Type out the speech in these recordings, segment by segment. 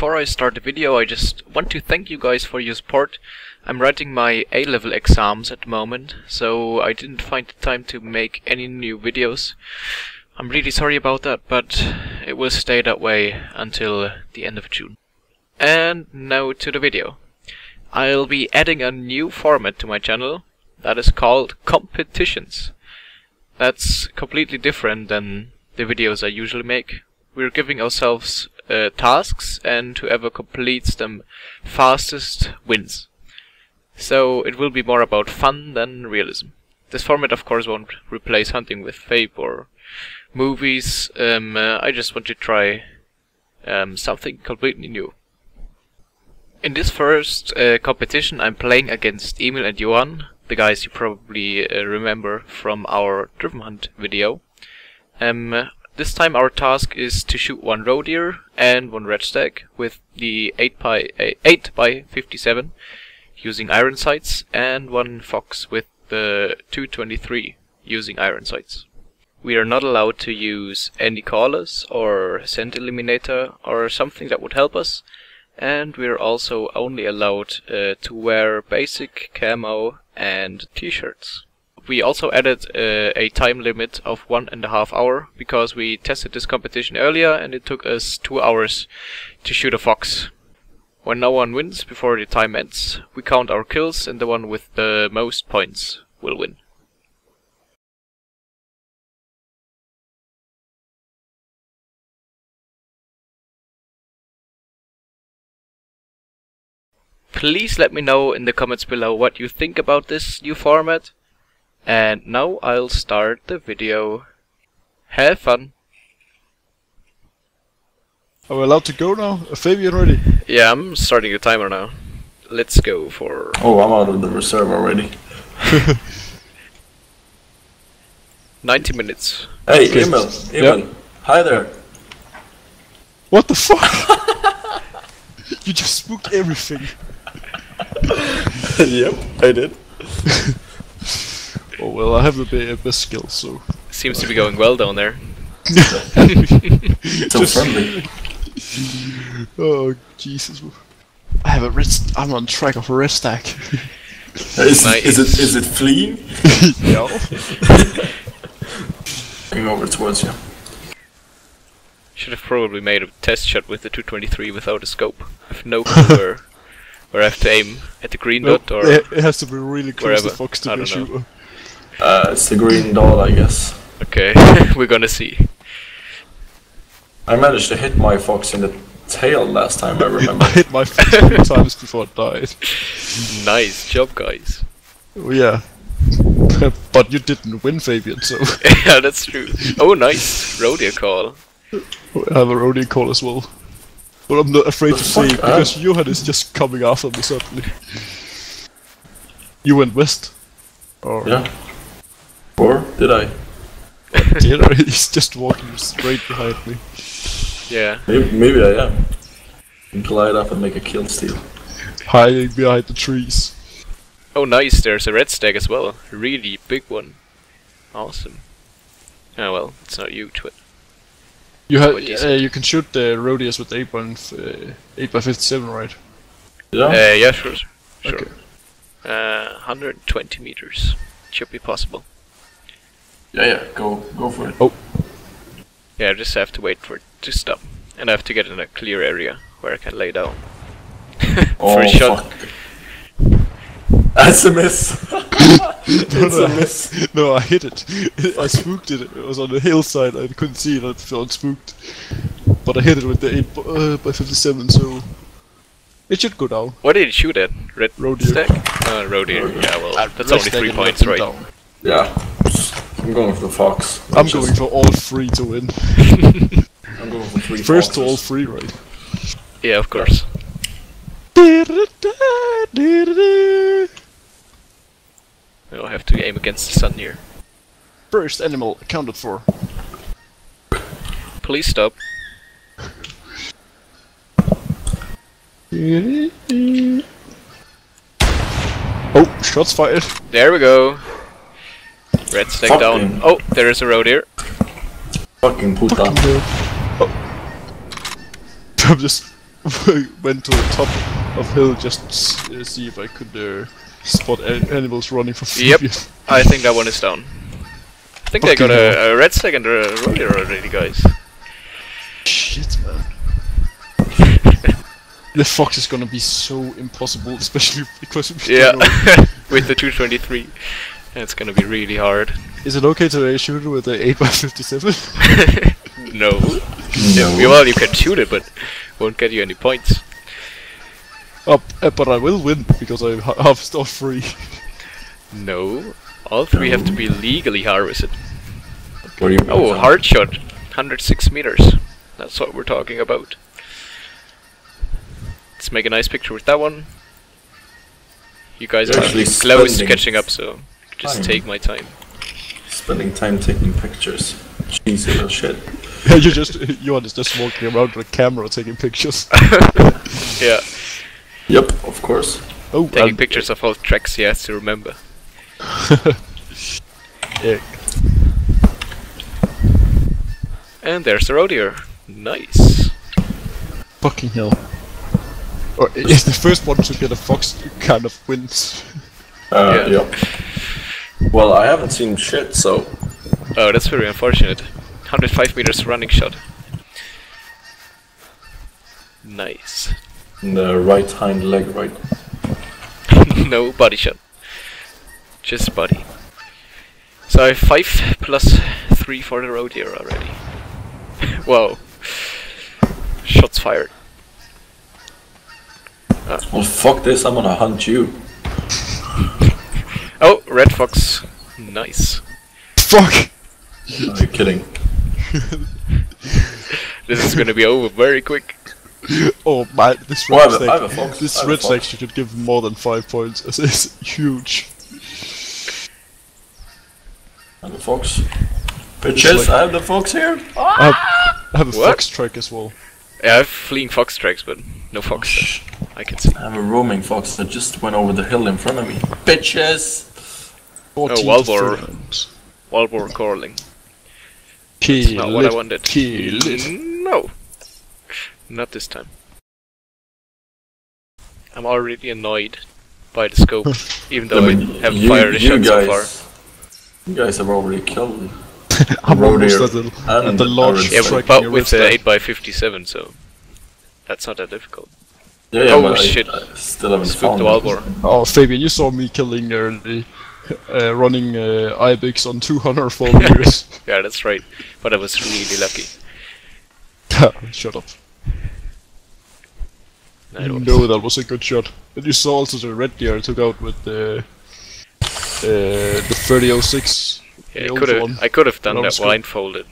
Before I start the video, I just want to thank you guys for your support. I'm writing my A-level exams at the moment, so I didn't find the time to make any new videos. I'm really sorry about that, but it will stay that way until the end of June. And now to the video. I'll be adding a new format to my channel that is called competitions. That's completely different than the videos I usually make. We're giving ourselves tasks, and whoever completes them fastest wins. So it will be more about fun than realism. This format of course won't replace hunting with fape or movies. I just want to try something completely new. In this first competition, I'm playing against Emil and Johan, the guys you probably remember from our Driven Hunt video. This time our task is to shoot one roe deer and one red stag with the 8x57 using iron sights, and one fox with the 223 using iron sights. We are not allowed to use any callers or scent eliminator or something that would help us. And we're also only allowed to wear basic camo and t-shirts. We also added a time limit of 1.5 hours because we tested this competition earlier and it took us 2 hours to shoot a fox. When no one wins before the time ends, we count our kills and the one with the most points will win. Please let me know in the comments below what you think about this new format. And now I'll start the video. Have fun! Are we allowed to go now? Fabian already? Yeah, I'm starting the timer now. Let's go for... Oh, I'm out of the reserve already. 90 minutes. Hey, Emil! Emil! Yep. Hi there! What the fuck? You just spooked everything. Yep, I did. Oh well, I have a bit of a skill, so... Seems to be going well down there. So friendly. Oh, Jesus. I have a red... I'm on track of a red stag. Is it fleeing? No. Coming over towards you. Should have probably made a test shot with the 223 without a scope. I have no clue where I have to aim. At the green dot, or... It has to be really close to the fox to be a shooter. It's the green dot, I guess. Okay, we're gonna see. I managed to hit my fox in the tail last time, I remember. I hit my fox 3 times before it died. Nice job, guys. Oh, yeah. But you didn't win, Fabian, so... Yeah, that's true. Oh, nice. Rodeo call. I have a rodeo call as well. But I'm not afraid to say, because Johan is just coming after me suddenly. You went west? Or yeah. Or did I? He's just walking straight behind me. Yeah. Maybe I am. And glide up and make a kill steal. Hiding behind the trees. Oh nice, there's a red stag as well. A really big one. Awesome. Oh well, it's not you, Twit. You can shoot the roe deer with 8x57, right? Yeah? Yeah, sure. Okay. 120 meters. Should be possible. Yeah, go for it. Oh. Yeah, I just have to wait for it to stop. And I have to get in a clear area where I can lay down. Oh, free shot. Fuck. That's a miss. It's a miss. No, I hit it. I spooked it. It was on the hillside. I couldn't see it. I felt spooked. But I hit it with the 8x57, so... It should go down. What did it shoot at? Red stag? Roe deer. Yeah, well, that's only 3 points, right? Down. Yeah. I'm going for the fox. I'm going for all three to win. I'm going for three. First to all three, right? Yeah, of course. We'll have to aim against the sun here. First animal accounted for. Please stop. Oh, shots fired. There we go. Red stag down. Him. Oh, there is a roe deer. Fucking puta. Oh. I'm just went to the top of hill just to see if I could spot animals running for Fabian. Yep, I think that one is down. I think they got a red stag and a roe deer already, guys. Shit, man. The fox is gonna be so impossible, especially because with the 223. It's gonna be really hard. Is it okay to shoot it with the 8x57? No. No. Well, you can shoot it, but won't get you any points. But I will win, because I harvest all three. No. All three have to be legally harvested. Okay. Oh, hard shot. 106 meters. That's what we're talking about. Let's make a nice picture with that one. You guys are actually close to catching up, so... Just take my time. Spending time taking pictures. Jesus, little shit. Johan is just walking around with a camera taking pictures. Yeah. Yep, of course. Oh, taking pictures of all tracks he has to remember. Yeah. And there's the roe deer. Nice. Fucking hell. Or is the first one to get a fox kind of wins. Yep. Well, I haven't seen shit, so... Oh, that's very unfortunate. 105 meters running shot. Nice. And the right hind leg, right? No, body shot. Just body. So I have 5 plus 3 for the roe deer already. Whoa. Shots fired. Well, fuck this, I'm gonna hunt you. Oh, red fox. Nice. Fuck! No, you're kidding. This is gonna be over very quick. Oh my, this red stag. This red stag should give more than 5 points. This is huge. And the fox. Bitches, I have the fox here! I have a fox track as well. Yeah, I have fleeing fox tracks, but no fox. I can see. I have a roaming fox that just went over the hill in front of me. Bitches! Oh, wild boar. Wild boar calling. Kill. That's not what I wanted. Kill. No! Not this time. I'm already annoyed by the scope, even though I haven't fired a shot so far. You guys have already killed me. I'm almost at the launch. Yeah, but with the 8x57, so that's not that difficult. Yeah, yeah, oh shit, I still haven't found the wild boar. Oh, Fabian, you saw me killing early. Running ibex on 204 meters. Yeah, that's right. But I was really lucky. Shut up. No, that was a good shot. And you saw also the red deer I took out with the 3006. Yeah, I could have done that blindfolded.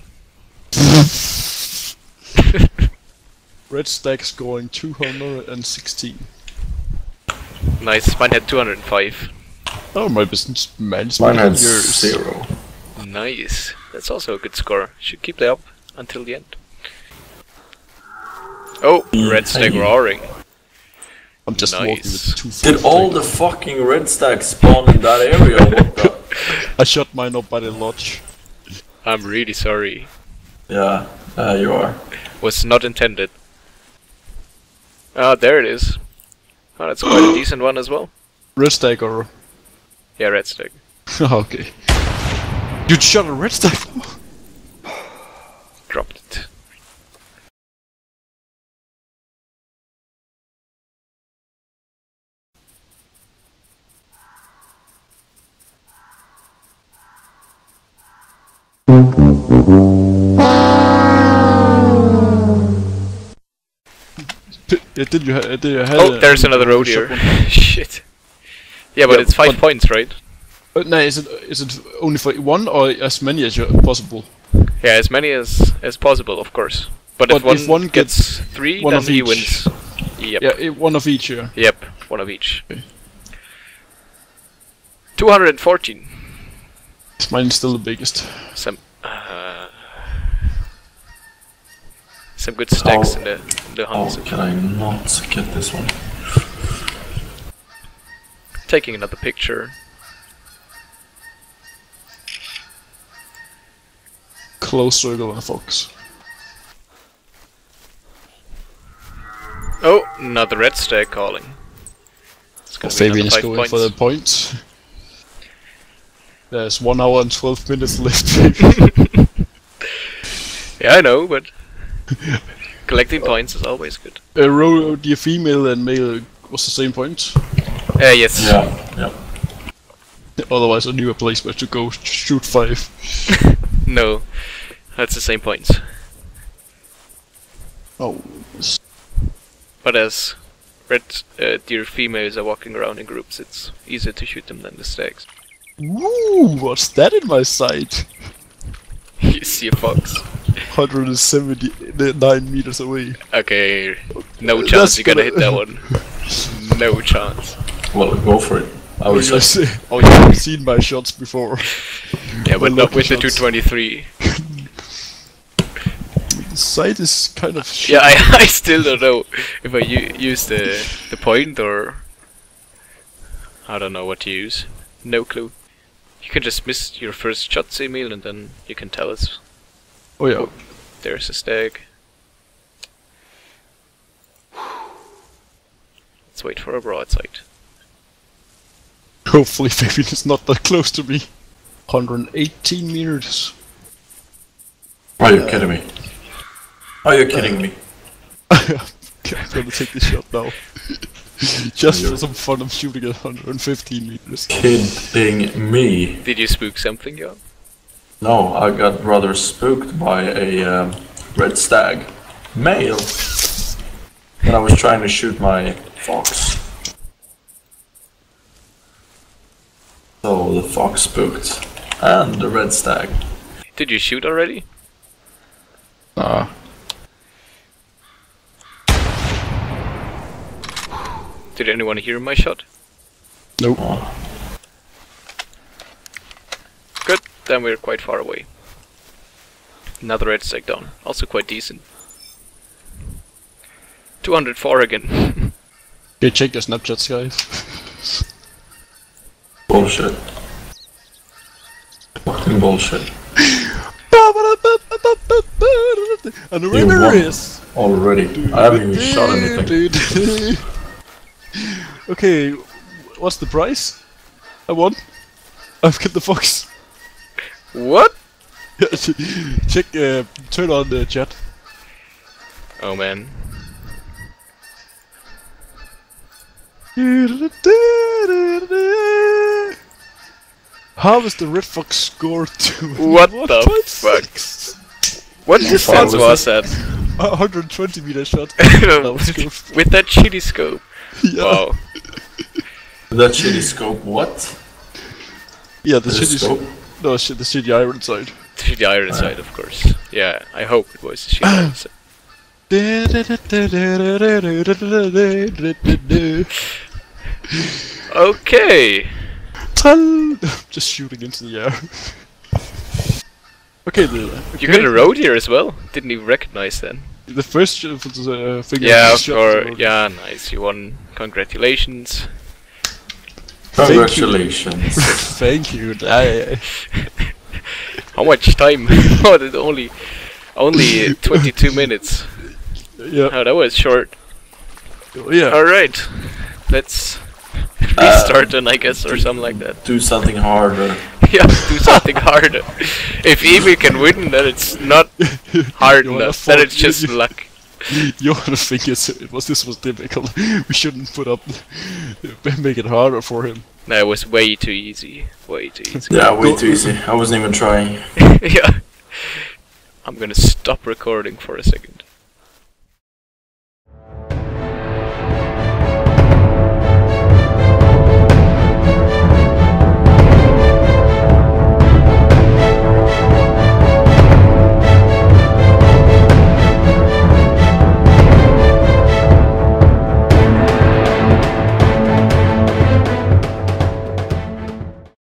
Red stag scoring 216. Nice, mine had 205. Oh, my business man's mine had 0. Nice, that's also a good score. Should keep that up until the end. Oh, red stag roaring. I'm just walking with Did all the fucking red stags spawn in that area? What the? I shot mine up by the lodge. I'm really sorry. Yeah, you are. Was not intended. Ah, there it is. Oh, that's quite a decent one as well. Red stag or... Yeah, red stag. Okay. You shot a red stag? Dropped it. Oh, there's another roe deer. Shit. Yeah, but it's 5 points, right? No, is it only for one or as many as possible? Yeah, as many as possible, of course. But if one gets 3, one then he wins. Yep. Yeah, one of each. Yeah. Yep, one of each. Okay. 214. Mine's still the biggest. Some good stacks in the hunts. How can I not get this one? Taking another picture. Close circle on a fox. Oh, another red stag calling. Fabian is going points. For the points. There's 1 hour and 12 minutes left. Yeah, I know, but collecting points is always good. Roe deer female and male was the same point. Yes. Yeah. Otherwise, I knew a place where to go shoot 5. No, that's the same points. Oh. But as red deer females are walking around in groups, it's easier to shoot them than the stags. Woo! What's that in my sight? You see a fox. 179 meters away. Okay, no chance you're gonna hit that one. No chance. Well, go for it. I was oh, you've seen my shots before. Yeah, but not with shots. The 223. The sight is kind of shit. Yeah, I still don't know if I use the point or... I don't know what to use. No clue. You can just miss your first shots, Emil, and then you can tell us. Oh yeah. Oh, there's a stag. Let's wait for a broadside. Hopefully Fabian is not that close to me. 118 meters. Are you kidding me? Are you kidding me? I'm gonna take this shot now. Just for some fun, I'm shooting at 115 meters. Kidding me? Did you spook something, Johan? No, I got rather spooked by a red stag. Male! When I was trying to shoot my fox. So the fox spooked, and the red stag. Did you shoot already? Nah. Did anyone hear my shot? Nope. Good, then we're quite far away. Another red stag down, also quite decent. 204 again. Okay, check your Snapchats, guys. Bullshit. Fucking bullshit. And the winner is... Already. I haven't even shot anything. Okay, what's the price? I won. I've killed the fox. What? Check, turn on the chat. Oh man. How is the red fox scored to? What the fuck? What distance was that? 120 meter shot. With that shitty scope. Yeah. Wow. That shitty scope. What? Yeah, the shitty scope. No, the shitty iron side. The shitty iron side, of course. Yeah, I hope it was the shitty iron side. Okay. Just shooting into the air. Okay, you got a roe deer as well. Didn't even recognize then. The first thing. Yeah, sure. Yeah, nice. You won. Congratulations. Congratulations. Thank you. How much time? Oh, did only 22 minutes. Yeah. Oh, that was short. Yeah. All right. Let's restart then, I guess, or something like that. Do something harder. Yeah, do something harder. If Emil can win, then it's not hard enough, then it's just luck. You want to think this was difficult. We shouldn't make it harder for him. No, it was way too easy. Way too easy. Yeah, way too easy. I wasn't even trying. Yeah. I'm gonna stop recording for a second.